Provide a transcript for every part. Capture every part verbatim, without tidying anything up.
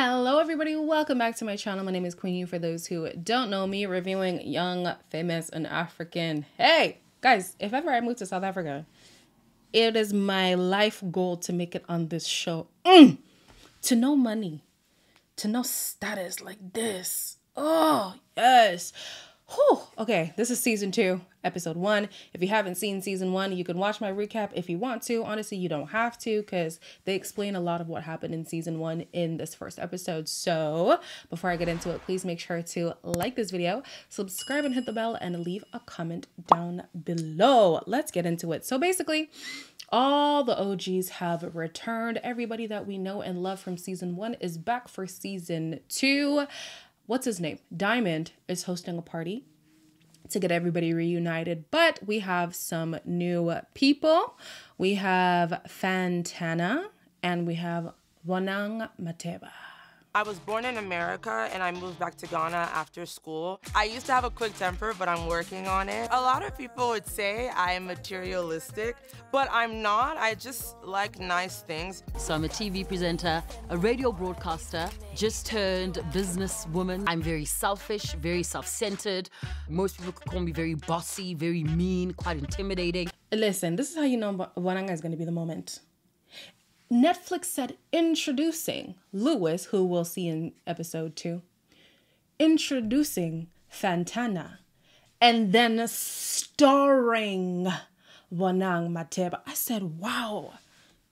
Hello everybody, welcome back to my channel. My name is Queen U. For those who don't know me, reviewing Young, Famous and African. Hey guys, if ever I move to South Africa, it is my life goal to make it on this show. Mm! To no money, to no status like this. Oh yes. Whew. Okay, this is season two, episode one. If you haven't seen season one, you can watch my recap if you want to. Honestly, you don't have to because they explain a lot of what happened in season one in this first episode. So before I get into it, please make sure to like this video, subscribe and hit the bell, and leave a comment down below. Let's get into it. So basically, all the O Gs have returned. Everybody that we know and love from season one is back for season two. What's his name? Diamond is hosting a party to get everybody reunited, but we have some new people. We have Fantana and we have Bonang Matheba. I was born in America and I moved back to Ghana after school. I used to have a quick temper, but I'm working on it. A lot of people would say I am materialistic, but I'm not. I just like nice things. So I'm a T V presenter, a radio broadcaster, just turned businesswoman. I'm very selfish, very self-centered. Most people could call me very bossy, very mean, quite intimidating. Listen, this is how you know Bonang is going to be the moment. Netflix said introducing Lewis, who we'll see in episode two, introducing Fantana, and then starring Bonang Matheba. I said, wow,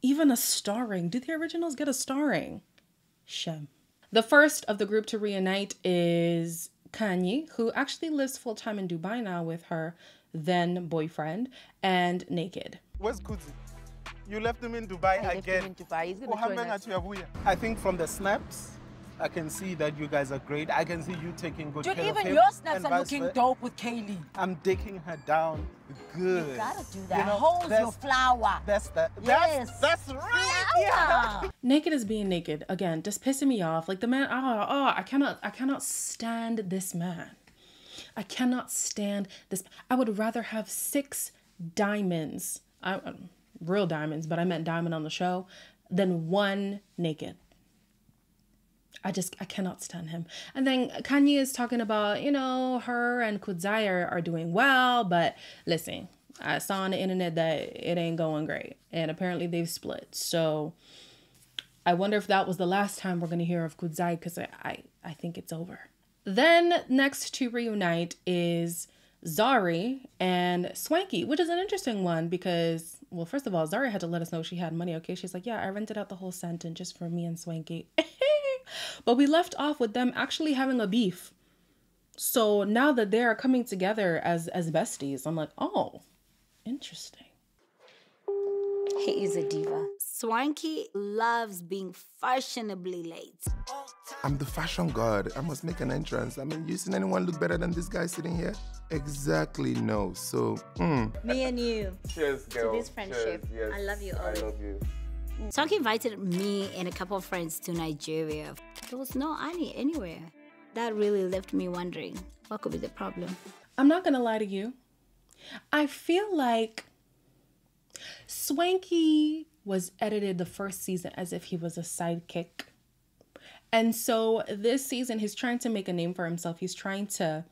even a starring. Did the originals get a starring? Shem. The first of the group to reunite is Kanye, who actually lives full-time in Dubai now with her then boyfriend, and Naked. Where's Kudzai? You left him in Dubai I again. Left him in Dubai. He's gonna join us. I think from the snaps, I can see that you guys are great. I can see you taking good Dude, care of him. Dude, even your snaps are looking for... dope with Kaylee. I'm taking her down good. You gotta do that. You know, hold your flower. That's the, yes. That's, that's right. Yeah. Naked is being naked. Again, just pissing me off. Like the man, oh, oh, I cannot, I cannot stand this man. I cannot stand this. I would rather have six diamonds. I, I real diamonds, but I meant diamond on the show, then one Naked. I just, I cannot stand him. And then Kanye is talking about, you know, her and Kudzai are, are doing well, but listen, I saw on the internet that it ain't going great, and apparently they've split. So I wonder if that was the last time we're going to hear of Kudzai, because I, I, I think it's over. Then next to reunite is Zari and Swanky, which is an interesting one because, well, first of all, Zari had to let us know she had money, okay? She's like, yeah, I rented out the whole Santon just for me and Swanky. But we left off with them actually having a beef. So now that they're coming together as, as besties, I'm like, oh, interesting. He is a diva. Swanky loves being fashionably late. I'm the fashion god. I must make an entrance. I mean, you seen anyone look better than this guy sitting here? Exactly, no. So, mm. Me and you. Cheers, girl. To this friendship. Cheers, yes. I love you all. I love you. Swanky invited me and a couple of friends to Nigeria. There was no Annie anywhere. That really left me wondering, what could be the problem? I'm not going to lie to you. I feel like Swanky was edited the first season as if he was a sidekick. And so this season, he's trying to make a name for himself. He's trying to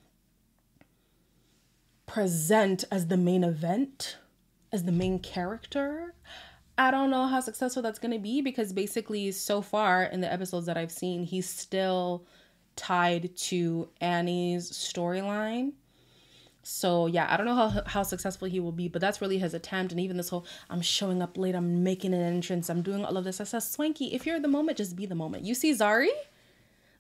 present as the main event, as the main character. I don't know how successful that's going to be because basically so far in the episodes that I've seen, he's still tied to Annie's storyline. So yeah, I don't know how, how successful he will be, but that's really his attempt. And even this whole, I'm showing up late, I'm making an entrance, I'm doing all of this. I said, Swanky, if you're the moment, just be the moment. You see Zari?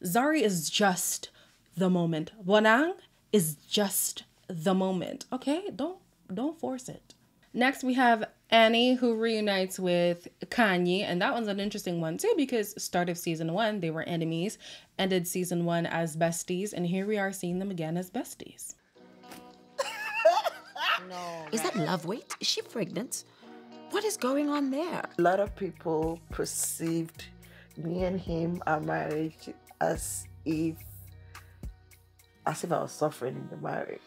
Zari is just the moment. Bonang is just the moment. Okay, don't, don't force it. Next, we have Annie, who reunites with Kanye. And that one's an interesting one too, because start of season one, they were enemies, ended season one as besties. And here we are seeing them again as besties. No, is that love weight? Is she pregnant? What is going on there? A lot of people perceived me and him, our marriage, as if, as if I was suffering in the marriage.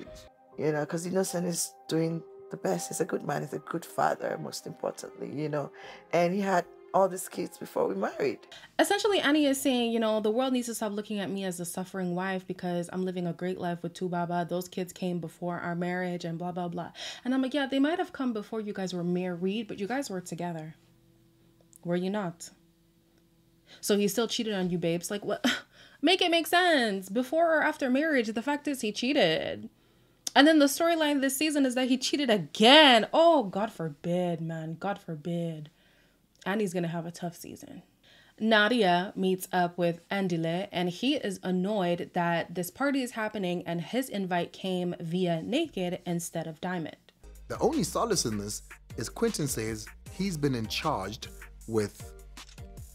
You know, because Innocent is doing the best. He's a good man. He's a good father, most importantly, you know. And he had all these kids before we married. Essentially, Annie is saying, you know, the world needs to stop looking at me as a suffering wife because I'm living a great life with Tu Baba. Those kids came before our marriage and blah, blah, blah. And I'm like, yeah, they might have come before you guys were married, but you guys were together. Were you not? So he still cheated on you, babes. Like, what? Make it make sense. Before or after marriage, the fact is he cheated. And then the storyline this season is that he cheated again. Oh, God forbid, man. God forbid. Annie's going to have a tough season. Nadia meets up with Andile, and he is annoyed that this party is happening and his invite came via Naked instead of Diamond. The only solace in this is Quentin says he's been in charge with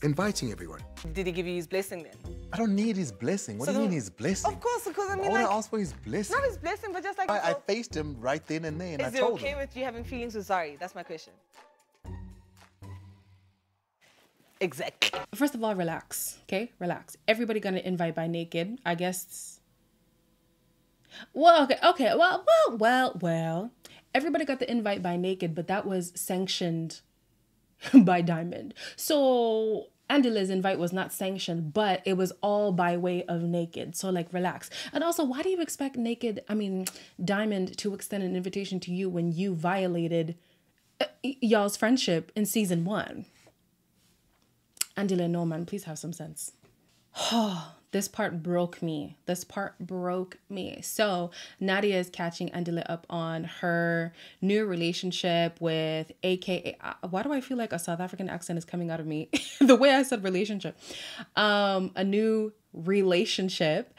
inviting everyone. Did he give you his blessing then? I don't need his blessing. What so do you mean his blessing? Of course, because I mean, I like, want to ask for his blessing. Not his blessing, but just like... I, I faced him right then and there and I told him. Is it okay with you having feelings with Zari? That's my question. Exactly. First of all, relax, okay? Relax. Everybody gonna invite by Naked, I guess. Well, okay, okay, well, well, well, well. Everybody got the invite by Naked, but that was sanctioned by Diamond. So Andile's invite was not sanctioned, but it was all by way of Naked. So like, relax. And also, why do you expect Naked, I mean, Diamond to extend an invitation to you when you violated uh, y'all's friendship in season one? Andile, no, man, please have some sense. Oh, this part broke me. This part broke me. So Nadia is catching Andile up on her new relationship with A K A. Why do I feel like a South African accent is coming out of me? The way I said relationship. Um, a new relationship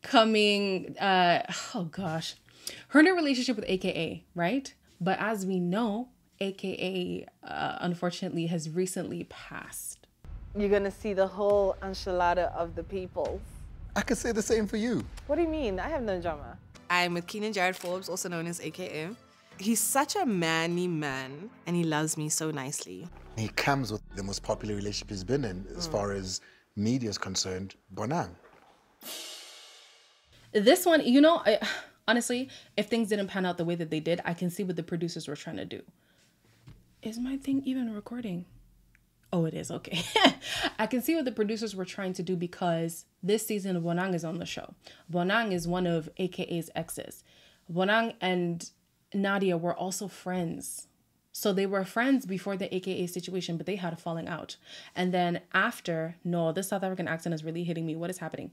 coming. Uh, oh, gosh. Her new relationship with A K A, right? But as we know, A K A, uh, unfortunately, has recently passed. You're gonna see the whole enchilada of the people. I could say the same for you. What do you mean? I have no drama. I'm with Kiernan Jarryd Forbes, also known as A K M. He's such a manly man, and he loves me so nicely. He comes with the most popular relationship he's been in, as mm. far as media is concerned, Bonang. This one, you know, I, honestly, if things didn't pan out the way that they did, I can see what the producers were trying to do. Is my thing even recording? Oh, it is. Okay. I can see what the producers were trying to do because this season, Bonang is on the show. Bonang is one of A K A's exes. Bonang and Nadia were also friends. So they were friends before the A K A situation, but they had a falling out. And then after, no, this South African accent is really hitting me. What is happening?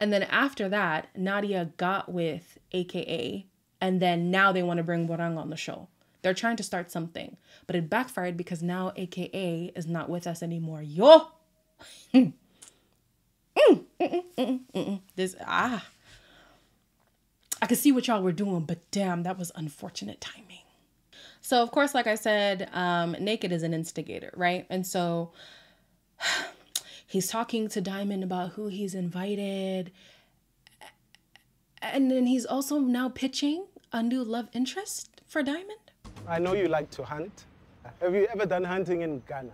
And then after that, Nadia got with A K A, and then now they want to bring Bonang on the show. They're trying to start something, but it backfired because now A K A is not with us anymore. Yo! mm, mm, mm, mm, mm. This, ah. I could see what y'all were doing, but damn, that was unfortunate timing. So, of course, like I said, um, Naked is an instigator, right? And so he's talking to Diamond about who he's invited. And then he's also now pitching a new love interest for Diamond. I know you like to hunt. Have you ever done hunting in Ghana?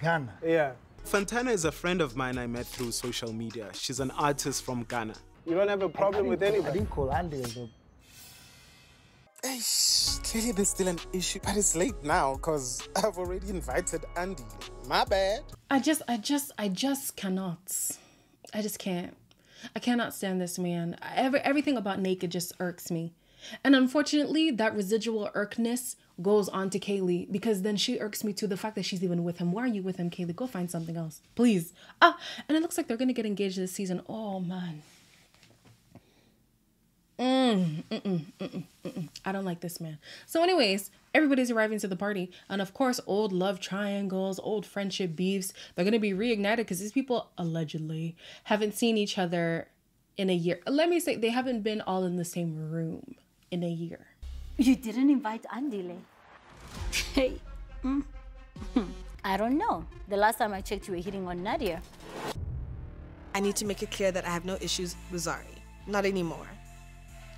Ghana? Yeah. Fantana is a friend of mine I met through social media. She's an artist from Ghana. You don't have a problem with anybody? I didn't call Andile. Clearly there's still an issue, but it's late now because I've already invited Andy. My bad. I just, I just, I just cannot. I just can't. I cannot stand this man. Every, everything about Naked just irks me. And unfortunately, that residual irkness goes on to Kaylee, because then she irks me too, the fact that she's even with him. Why are you with him, Kaylee? Go find something else, please. Ah, and it looks like they're going to get engaged this season. Oh, man. Mm, mm-mm, mm-mm, mm-mm. I don't like this man. So anyways, everybody's arriving to the party. And of course, old love triangles, old friendship beefs, they're going to be reignited because these people allegedly haven't seen each other in a year. Let me say, they haven't been all in the same room in a year. You didn't invite Andile. Hey, mm. I don't know. The last time I checked, you were hitting on Nadia. I need to make it clear that I have no issues with Zari. Not anymore.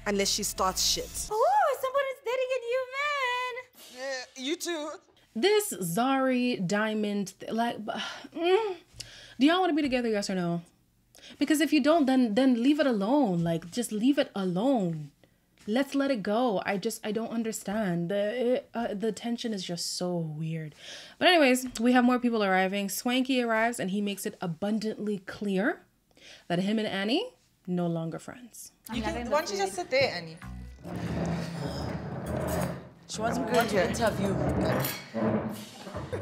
Unless she starts shit. Oh, someone is dating a new man. Yeah, you too. This Zari Diamond, like, mm, do y'all want to be together? Yes or no? Because if you don't, then then leave it alone. Like, just leave it alone. let's let it go. I just, I don't understand. The it, uh, the tension is just so weird. But anyways, we have more people arriving. Swanky arrives and he makes it abundantly clear that him and Annie no longer friends. You can, why don't you just sit there, Annie? She wants me to go to interview.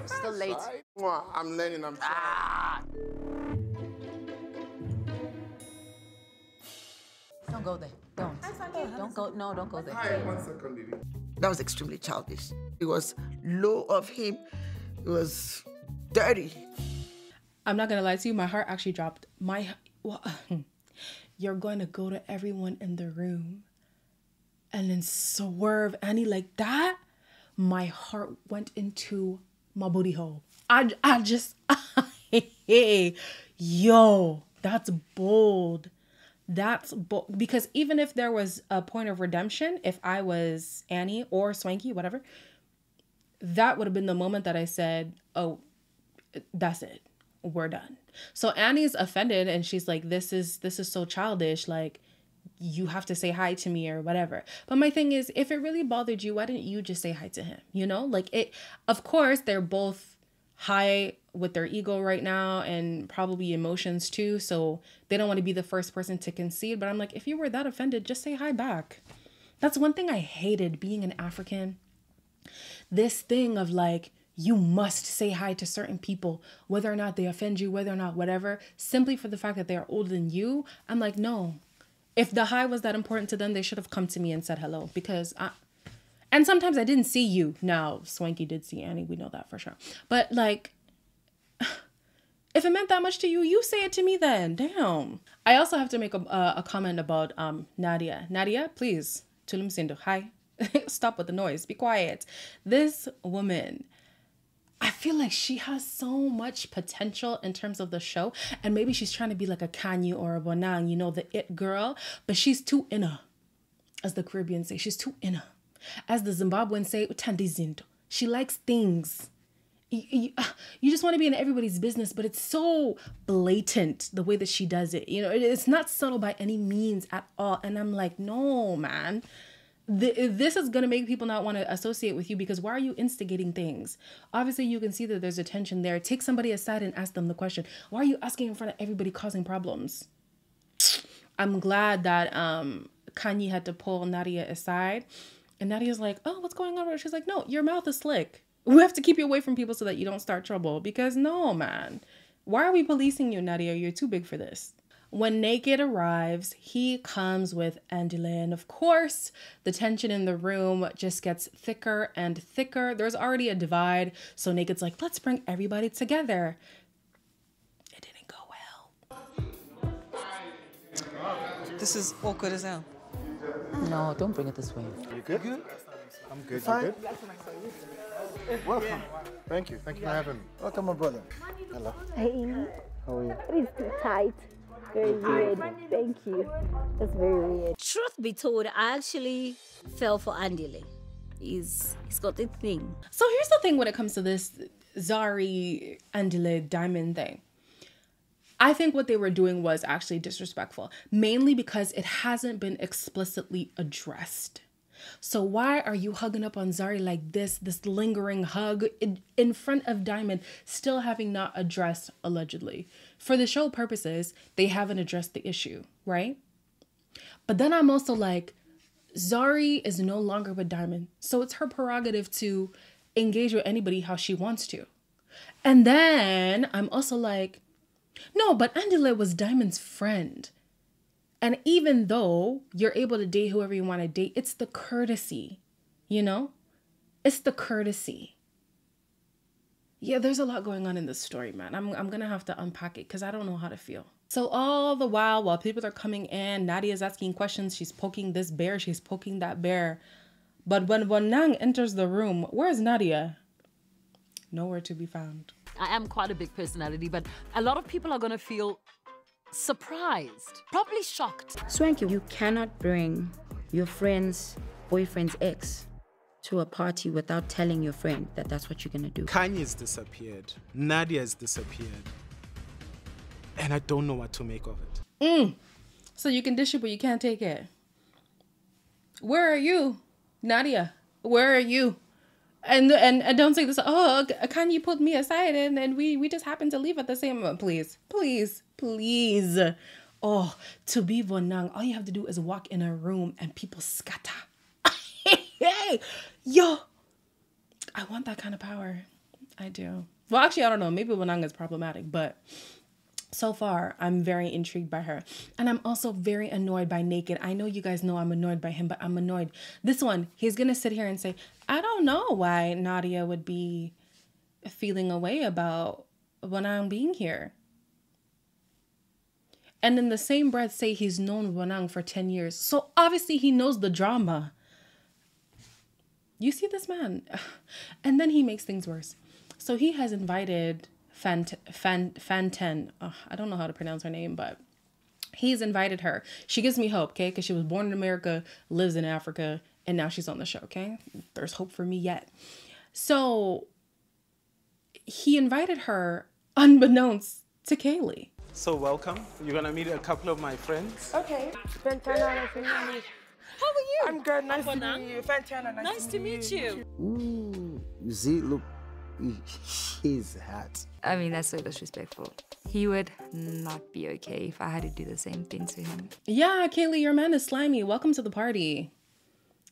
Still late. I'm learning, I'm sorry. Ah. Don't go there. Don't. Don't go. No, don't go there. Hi, one second, lady. That was extremely childish. It was low of him. It was dirty. I'm not going to lie to you. My heart actually dropped. My... Well, you're going to go to everyone in the room and then swerve Annie like that? My heart went into my booty hole. I, I just... Yo, that's bold. That's bold. Because even if there was a point of redemption, if I was Annie or Swanky, whatever, that would have been the moment that I said, oh, that's it. We're done. So Annie's offended and she's like, this is this is so childish. Like, you have to say hi to me or whatever. But my thing is, if it really bothered you, why didn't you just say hi to him? You know, like it, of course, they're both high with their ego right now and probably emotions too. So they don't want to be the first person to concede. But I'm like, if you were that offended, just say hi back. That's one thing I hated being an African. This thing of like, you must say hi to certain people, whether or not they offend you, whether or not whatever, simply for the fact that they are older than you. I'm like, no. If the hi was that important to them, they should have come to me and said hello. Because I... And sometimes I didn't see you. Now, Swanky did see Annie. We know that for sure. But like, if it meant that much to you, you say it to me then. Damn. I also have to make a, a, a comment about um Nadia. Nadia, please. Tulum Sindo. Hi. Stop with the noise. Be quiet. This woman... I feel like she has so much potential in terms of the show. And maybe she's trying to be like a Kanye or a Bonang, you know, the it girl. But she's too inner, as the Caribbean say. She's too inner. As the Zimbabweans say, she likes things. You, you, you just want to be in everybody's business, but it's so blatant the way that she does it. You know, it, it's not subtle by any means at all. And I'm like, no, man. This is going to make people not want to associate with you because why are you instigating things? Obviously, you can see that there's a tension there. Take somebody aside and ask them the question. Why are you asking in front of everybody causing problems? I'm glad that um, Kanye had to pull Nadia aside. And Nadia's like, oh, what's going on? She's like, no, your mouth is slick. We have to keep you away from people so that you don't start trouble. Because no, man. Why are we policing you, Nadia? You're too big for this. When Naked arrives, he comes with Andile, and of course, the tension in the room just gets thicker and thicker. There's already a divide, so Naked's like, let's bring everybody together. It didn't go well. This is awkward as hell. No, don't bring it this way. You good? You good? I'm good. Fine. You good? Welcome. Yeah. Thank you. Thank you yeah. for having me. Welcome, my brother. Hello. Hey. How are you? It's too tight. Very weird. Thank you. That's very weird. Truth be told, I actually fell for Andile. He's, he's got this thing. So here's the thing when it comes to this Zari, Andile, Diamond thing. I think what they were doing was actually disrespectful, mainly because it hasn't been explicitly addressed. So why are you hugging up on Zari like this, this lingering hug in, in front of Diamond, still having not addressed, allegedly? For the show purposes, they haven't addressed the issue, right? But then I'm also like, Zari is no longer with Diamond. So it's her prerogative to engage with anybody how she wants to. And then I'm also like, no, but Andile was Diamond's friend. And even though you're able to date whoever you want to date, it's the courtesy, you know? It's the courtesy. Yeah, there's a lot going on in this story, man. I'm, I'm going to have to unpack it because I don't know how to feel. So all the while, while people are coming in, Nadia's asking questions. She's poking this bear. She's poking that bear. But when Bonang enters the room, where's Nadia? Nowhere to be found. I am quite a big personality, but a lot of people are going to feel... surprised, probably shocked. Swanky, you cannot bring your friend's boyfriend's ex to a party without telling your friend that that's what you're gonna do. Kanye's disappeared. Nadia's disappeared. And I don't know what to make of it. Mm. So you can dish it, but you can't take it. Where are you, Nadia? Where are you? And and, and don't say this. Oh, Kanye put me aside, and and we we just happened to leave at the same moment. Please, please, please. Oh, to be Bonang, all you have to do is walk in a room and people scatter. Hey, yo, I want that kind of power. I do. Well, actually, I don't know. Maybe Bonang is problematic, but so far, I'm very intrigued by her. And I'm also very annoyed by Naked. I know you guys know I'm annoyed by him, but I'm annoyed. This one, he's going to sit here and say, I don't know why Nadia would be feeling a way about Bonang being here. And in the same breath, say he's known Bonang for ten years. So obviously he knows the drama. You see this man. And then he makes things worse. So he has invited Fant Fant Fanten. Oh, I don't know how to pronounce her name, but he's invited her. She gives me hope, okay? Because she was born in America, lives in Africa, and now she's on the show, okay? There's hope for me yet. So he invited her unbeknownst to Kaylee. So welcome. You're going to meet a couple of my friends. Okay. Fantana, nice to meet you. How are you? I'm good. Nice to meet you. Fantana, nice, nice to meet you. Ooh, you see, look. He's hot. I mean, that's so disrespectful. He would not be okay if I had to do the same thing to him. Yeah, Kaylee, your man is slimy. Welcome to the party.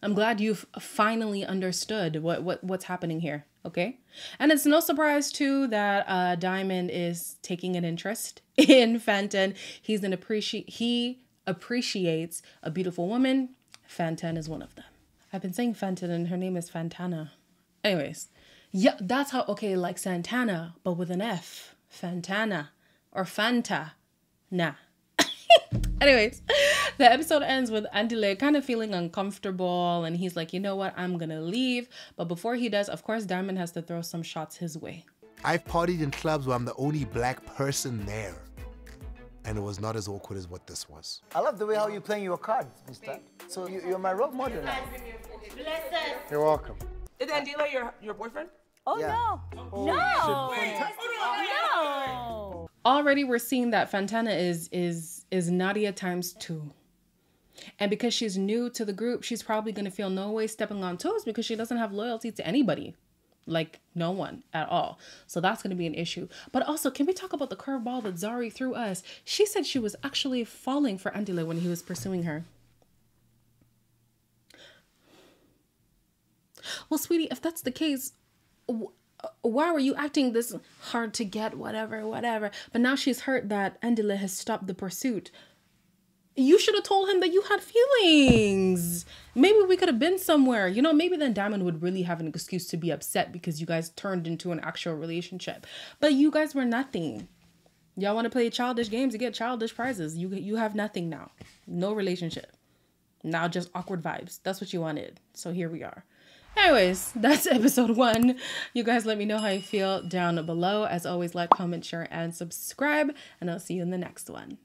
I'm glad you've finally understood what, what what's happening here, okay? And it's no surprise, too, that uh, Diamond is taking an interest in Fanten. He's an appreci- He appreciates a beautiful woman. Fanten is one of them. I've been saying Fanten, and her name is Fantana. Anyways. Yeah, that's how, okay, like Santana, but with an F. Fantana. Or Fanta. Nah. Anyways, the episode ends with Andile kind of feeling uncomfortable, and he's like, you know what, I'm gonna leave. But before he does, of course, Diamond has to throw some shots his way. I've partied in clubs where I'm the only black person there. And it was not as awkward as what this was. I love the way how you're playing your cards, mister. So you, you're my role model now. You're welcome. Is Andile your, your boyfriend? Oh, yeah. No. Oh, no. No. Already we're seeing that Fantana is is is Nadia times two. And because she's new to the group, she's probably going to feel no way stepping on toes because she doesn't have loyalty to anybody. Like, no one at all. So that's going to be an issue. But also, can we talk about the curveball that Zari threw us? She said she was actually falling for Andile when he was pursuing her. Well, sweetie, if that's the case, wh why were you acting this hard to get, whatever, whatever? But now she's heard that Andile has stopped the pursuit. You should have told him that you had feelings. Maybe we could have been somewhere. You know, maybe then Diamond would really have an excuse to be upset because you guys turned into an actual relationship. But you guys were nothing. Y'all want to play childish games and get childish prizes. You, you have nothing now. No relationship. Now just awkward vibes. That's what you wanted. So here we are. Anyways, that's episode one. You guys let me know how you feel down below. As always, like, comment, share, and subscribe. And I'll see you in the next one.